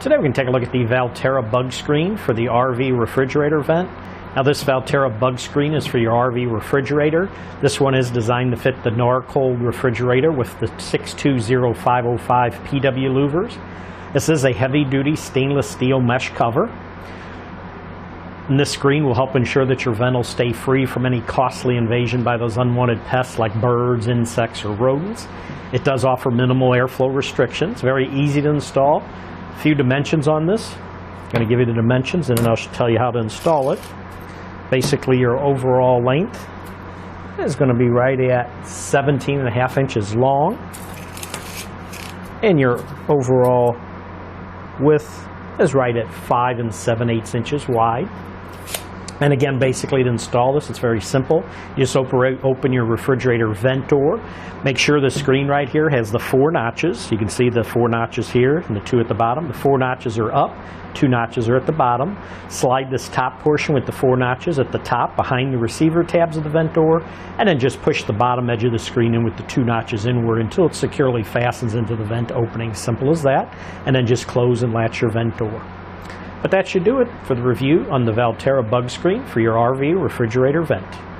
Today we can take a look at the Valterra bug screen for the RV refrigerator vent. Now this Valterra bug screen is for your RV refrigerator. This one is designed to fit the Norcold refrigerator with the 620505 PW louvers. This is a heavy duty stainless steel mesh cover. And this screen will help ensure that your vent will stay free from any costly invasion by those unwanted pests like birds, insects, or rodents. It does offer minimal airflow restrictions, very easy to install. A few dimensions on this. I'm going to give you the dimensions and then I'll tell you how to install it. Basically your overall length is going to be right at 17.5 inches long, and your overall width is right at 5 7/8 inches wide. And again, basically to install this, it's very simple. You just open your refrigerator vent door. Make sure the screen right here has the 4 notches. You can see the 4 notches here and the 2 at the bottom. The 4 notches are up, 2 notches are at the bottom. Slide this top portion with the 4 notches at the top behind the receiver tabs of the vent door, and then just push the bottom edge of the screen in with the 2 notches inward until it securely fastens into the vent opening. Simple as that. And then just close and latch your vent door. But that should do it for the review on the Valterra bug screen for your RV refrigerator vent.